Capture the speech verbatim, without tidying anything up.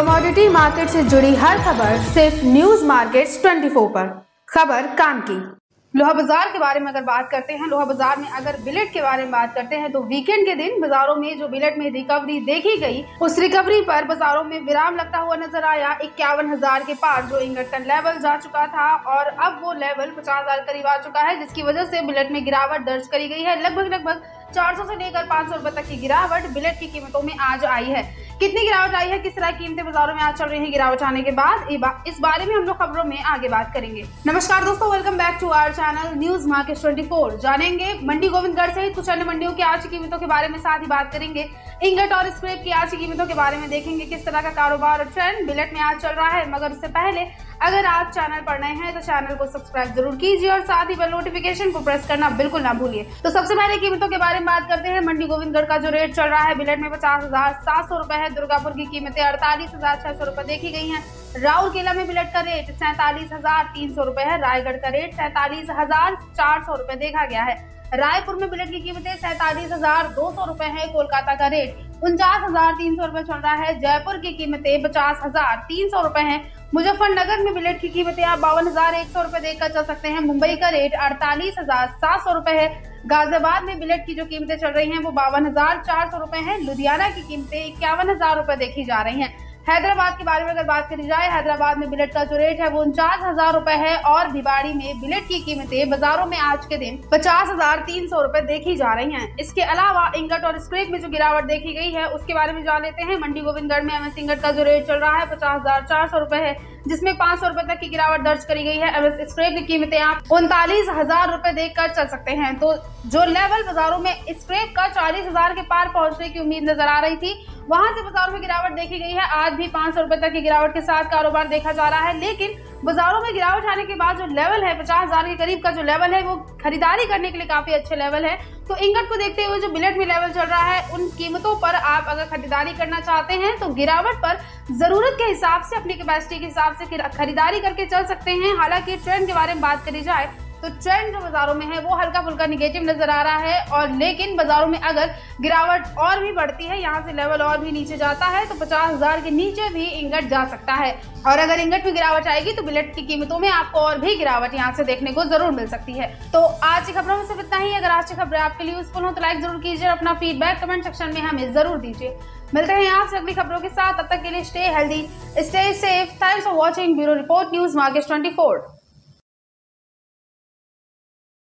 Commodity market से जुड़ी हर खबर सिर्फ न्यूज मार्केट चौबीस पर। खबर काम की। लोहा बाजार के बारे में अगर बात करते हैं, लोहा बाजार में अगर बिलेट के बारे में बात करते हैं तो वीकेंड के दिन बाजारों में जो बिलेट में रिकवरी देखी गई, उस रिकवरी पर बाजारों में विराम लगता हुआ नजर आया। इक्यावन हजार के पार जो इंगटन लेवल जा चुका था और अब वो लेवल पचास हजार करीब आ चुका है, जिसकी वजह से बिलेट में गिरावट दर्ज करी गई है। लगभग लगभग चार सौ से लेकर पाँच सौ रुपए तक की गिरावट बिलेट की कीमतों में आज आई है। कितनी गिरावट आई है, किस तरह कीमतें बाजारों में आज चल रही हैं गिरावट आने के बाद, इस बारे में हम लोग खबरों में आगे बात करेंगे। नमस्कार दोस्तों, welcome back to our channel news market चौबीस। जानेंगे मंडी गोविंदगढ़ सहित कुछ अन्य मंडियों की आज की कीमतों के बारे में, साथ ही बात करेंगे इंगट और स्क्रैप की आज की कीमतों के बारे में। देखेंगे किस तरह का कारोबार और ट्रेंड बिलेट में आज चल रहा है। मगर उससे पहले अगर आप चैनल पर नए हैं तो चैनल को सब्सक्राइब जरूर कीजिए और साथ ही बेल नोटिफिकेशन को प्रेस करना बिल्कुल ना भूलिए। तो सबसे पहले कीमतों के बारे में बात करते हैं। मंडी गोविंदगढ़ का जो रेट चल रहा है बिलेट में पचास हजार सात सौ रुपए है। दुर्गापुर की कीमतें अड़तालीस हजार छह सौ रुपए देखी गई हैं। राउरकेला में बिलेट का रेट सैंतालीस हजार तीन सौ रुपए है। रायगढ़ का रेट सैंतालीस हजार चार सौ रुपए देखा गया है। रायपुर में बिलेट की कीमतें सैंतालीस हजार दो सौ रुपए है। कोलकाता का रेट उनचास हजार तीन सौ रुपए चल रहा है। जयपुर की कीमतें पचास हजार तीन सौ रुपए है। मुजफ्फरनगर में बिलेट की कीमतें आप बावन हजार एक सौ रुपए देखकर चल सकते हैं। मुंबई का रेट अड़तालीस हजार सात सौ रुपए है। गाजियाबाद में बिलेट की जो कीमतें चल रही हैं वो बावन हजार चार सौ रुपए है। लुधियाना की कीमतें इक्यावन हजार रुपए देखी जा रही हैं। हैदराबाद के बारे में अगर बात करी जाए, हैदराबाद में बिलेट का जो रेट है वो उनचास हजार रुपए है। और भिवाड़ी में बिलेट की कीमतें बाजारों में आज के दिन पचास हजार तीन सौ रुपए देखी जा रही हैं। इसके अलावा इंगट और स्क्रैप में जो गिरावट देखी गई है उसके बारे में जान लेते हैं। मंडी गोविंदगढ़ में एमएस इंगट का जो रेट चल रहा है पचास हजार चार सौ रुपए है, जिसमें पाँच सौ रुपए तक की गिरावट दर्ज करी गई है। एमएस स्क्रैप की कीमतें आप उनतालीस हजार रुपए देख कर चल सकते हैं। तो जो लेवल बाजारों में स्क्रैप का चालीस हजार के पार पहुंचने की उम्मीद नजर आ रही थी, वहां से बाजारों में गिरावट देखी गई है। आज भी पाँच सौ रुपए तक की गिरावट के साथ कारोबार देखा जा रहा है। लेकिन बाजारों में गिरावट आने के बाद जो लेवल है पचास हजार के करीब का जो लेवल है वो खरीदारी करने के लिए काफी अच्छे लेवल है। तो इंगट को देखते हुए जो बिलेट में लेवल चल रहा है, उन कीमतों पर आप अगर खरीदारी करना चाहते हैं तो गिरावट पर जरूरत के हिसाब से, अपनी कैपेसिटी के हिसाब से खरीदारी करके चल सकते हैं। हालांकि ट्रेंड के बारे में बात करी जाए तो ट्रेंड जो बाजारों में है वो हल्का फुल्का निगेटिव नजर आ रहा है। और लेकिन बाजारों में अगर गिरावट और भी बढ़ती है, यहाँ से लेवल और भी नीचे जाता है तो पचास हजार के नीचे भी इंगट जा सकता है। और अगर इंगट में गिरावट आएगी तो बिलेट की कीमतों में आपको और भी गिरावट यहाँ से देखने को जरूर मिल सकती है। तो आज की खबरों में सिर्फ इतना ही। अगर आज की खबरें आपके लिए यूजफुल हो तो लाइक जरूर कीजिए, अपना फीडबैक कमेंट सेक्शन में हमें जरूर दीजिए। मिलते हैं आपसे अगली खबरों के साथ। तब तक के लिए stay healthy, stay safe. Thanks for watching. Bureau report, news market चौबीस।